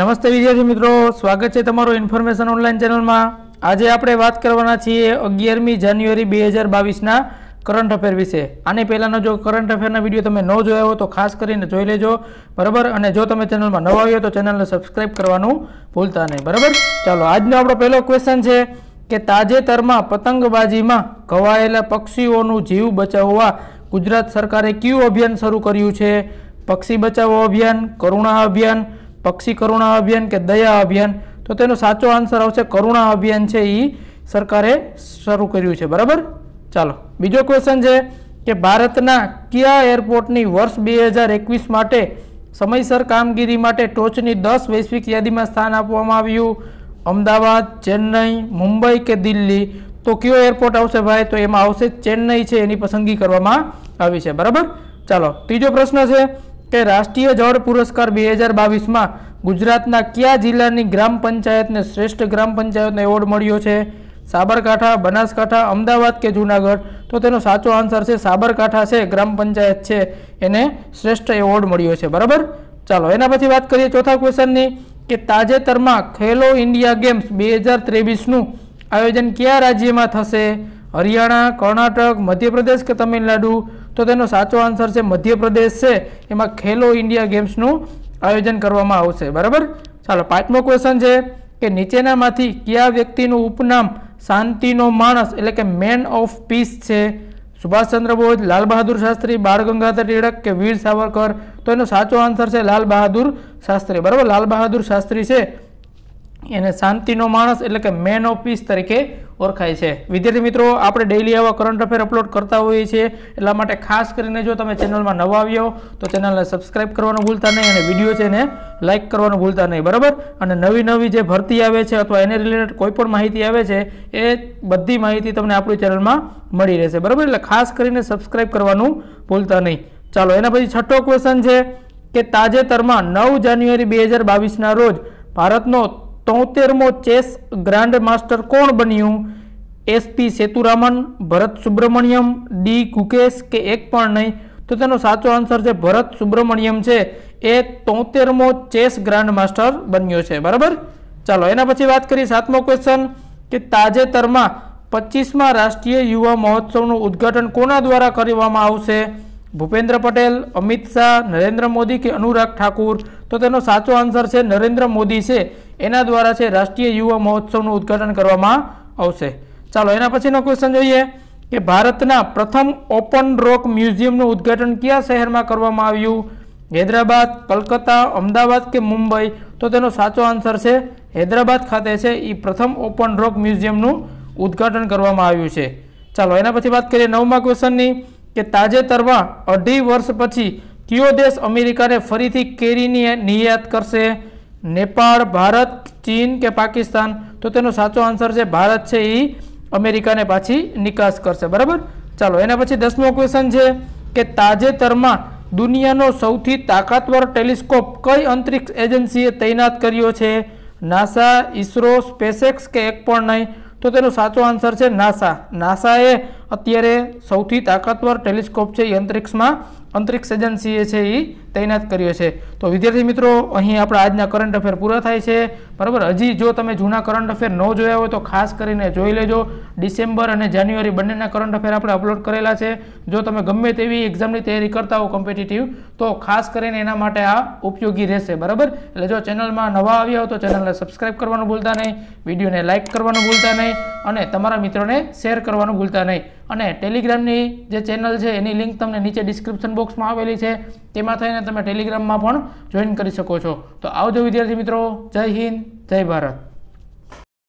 नमस्ते विद्यार्थी मित्रों, स्वागत है तमारो इन्फॉर्मेशन ऑनलाइन चैनल में। आज आपणे बात करवाना छीए 11 जान्युआरी 2022 ना करंट अफेर विषे। आने पहलानो जो करंट अफेरना वीडियो तमे न जोया हो तो खास करीने जोई लेजो, बराबर। अने जो तमे चैनल में नवा आव्यो तो चैनलने सब्सक्राइब करवानुं भूलता नहीं, बराबर। चलो, आजनो आपणो पहलो क्वेश्चन छे के ताजेतरमां पतंगबाजीमां घवायेला पक्षीओनुं जीव बचाववा गुजरात सरकारे क्यू अभियान शरू कर्युं छे? पक्षी बचाओ अभियान, करुणा अभियान, पक्षी करुणा अभियान के दया अभियान। तो तेनो साचो आंसर आवशे करुणा अभियान छे, ई सरकारे शुरू कर्युं छे, बराबर। चलो, बीजो क्वेश्चन छे के भारतना क्या एरपोर्टनी वर्ष 2021 माटे समयसर कामगीरी माटे टोचनी 10 वैश्विक यादीमां स्थान आपवामां आव्युं? अमदावाद, चेन्नई, मुंबई के दिल्ली? तो क्यो एरपोर्ट आवशे भाई? तो एमां आवशे चेन्नई छे, एनी पसंदगी करवामां आवी छे, बराबर। चलो, तीजो प्रश्न छे के राष्ट्रीय जल पुरस्कार 2022 में गुजरातना क्या जिल्लानी ग्राम पंचायत ने श्रेष्ठ ग्राम पंचायत ने एवॉर्ड मळ्यो छे? साबरकाठा, बनासकाठा, अमदावाद के जूनागढ़? तो तेनो साचो आंसर छे साबरकाठा छे, ग्राम पंचायत छे, एने श्रेष्ठ एवॉर्ड मळ्यो छे, बराबर। चलो, एना पछी वात करीए चौथा क्वेश्चननी के ताजेतरमां खेलो इंडिया गेम्स 2023 नुं आयोजन क्या राज्यमां थशे? हरियाणा, कर्नाटक, मध्य प्रदेश के तमिलनाडु? तो तेनो साचो आंसर छे मध्य प्रदेश छे, एमां खेलो इंडिया गेम्सनुं आयोजन करवामां आवशे, बराबर। चलो, पांचमो क्वेश्चन छे के नीचेनामांथी क्या व्यक्तिनुं उपनाम शांतिनो माणस एटले के मैन ऑफ पीस छे? सुभाष चंद्र बोस, लाल बहादुर शास्त्री, बाळ गंगाधर टिळक के वीर सावरकर? तो एनो साचो आंसर छे लाल बहादुर शास्त्री, बराबर। लाल बहादुर शास्त्री छे एने शांतिनो माणस एटले के मैन ऑफ पीस तरीके ओळखाय छे। विद्यार्थी मित्रों, आपणे डेली आवा करंट अफेर अपलोड करता होईए छीए, एटला माटे खास करीने जो तमे चेनलमां नवा आव्यो तो चेनलने सब्सक्राइब करवानुं भूलता नहीं, अने विडियो छे एने लाइक करवानुं भूलता नहीं, बराबर। अने नवी नवी जे भरती आवे छे अथवा एने रिलेटेड कोईपण माहिती आवे छे ए बधी माहिती तमने आपणी चेनलमां मळी रहेशे, बराबर। एटले खास करीने सब्सक्राइब करवानुं भूलता नहीं। चालो, एना पछी छठो क्वेश्चन छे के ताजेतरमां 9 जान्युआरी 2022 ना रोज भारतनो 73मो चेस ग्रांड मास्टर कोण बन्यु? एसपी सेतुरामन, भरत सुब्रमण्यम, डी गुकेश के एक पण नहीं? तो तेनो साचो आंसर छे भरत सुब्रमण्यम छे, ए 73मो चेस ग्रांड मास्टर बन्यो छे, बराबर। चलो, एना पछी वात करी सातमो क्वेश्चन के ताजेतरमां 25मा राष्ट्रीय युवा महोत्सवनुं उद्घाटन कोना द्वारा करवामां आवशे? भूपेन्द्र पटेल, अमित शाह, नरेन्द्र मोदी के अनुराग ठाकुर? तो तेनो साचो आंसर छे नरेन्द्र मोदी छे, एना द्वारा छे राष्ट्रीय युवा महोत्सवनुं उद्घाटन करवामां आवशे। चलो, एना पछीनो क्वेश्चन जोईए के भारतना प्रथम ओपन रॉक म्यूजियमनुं उद्घाटन क्या शहेरमां करवामां आव्युं? हैदराबाद, कलकत्ता, अमदावाद के मुंबई? तो तेनो साचो आंसर छे हैदराबाद खाते छे, ई प्रथम ओपन रॉक म्यूजियमनुं उद्घाटन करवामां आव्युं छे। चलो, एना पछी वात करीए नवमा क्वेश्चननी के ताजेतरमां 2.5 वर्ष पछी क्यो देश अमेरिकाने फरीथी केरीनी निर्यात करशे? नेपाळ, भारत, चीन के पाकिस्तान? तो तेनो साचो आंसर छे भारत छे, ई अमेरिकाने पाછી નિકાસ કરશે, બરાબર। ચાલો, એના પછી 10મો ક્વેશ્ચન છે કે તાજેતરમાં દુનિયાનો સૌથી તાકાતવર ટેલિસ્કોપ કઈ અંતરિક્ષ એજન્સીએ તૈનાત કર્યો છે? નાસા, ઇસરો, સ્પેસએક્સ કે એક પણ નહીં? તો તેનો સાચો આન્સર છે નાસા। નાસાએ અત્યારે સૌથી તાકાતવર ટેલિસ્કોપ છે અંતરિક્ષમાં अंतरिक्ष एजेंसी है ये तैनात करियो छे। तो विद्यार्थी मित्रों, अहीं आपणा आजना करंट अफेर पूरा थाय छे, बराबर। हजी जो तमे जूना करंट अफेर न जोया हो तो खास करीने जोई लेजो। डिसेम्बर अने जान्युआरी बन्नेना करंट अफेर आपणे अपलोड करेला छे। जो तमे गमे तेवी एक्जामनी तैयारी करता हो कॉम्पिटिटिव तो खास करीने एना माटे आ उपयोगी रहेशे, बराबर। एटले जो चेनलमां नवा आव्या हो तो चेनलने सब्सक्राइब करवानुं भूलता नहीं, विडियोने लाइक करवानुं भूलता नहीं अने तमारा मित्रोने शेर करवानुं भूलता नहीं। अने टेलिग्रामनी जे चेनल छे एनी लिंक तमने नीचे डिस्क्रिप्शन बॉक्स में आवेली छे, तेमां थईने तमे टेलिग्राम में पण जोइन करी सको छो। तो आवजो विद्यार्थी मित्रों, जय हिंद, जय भारत।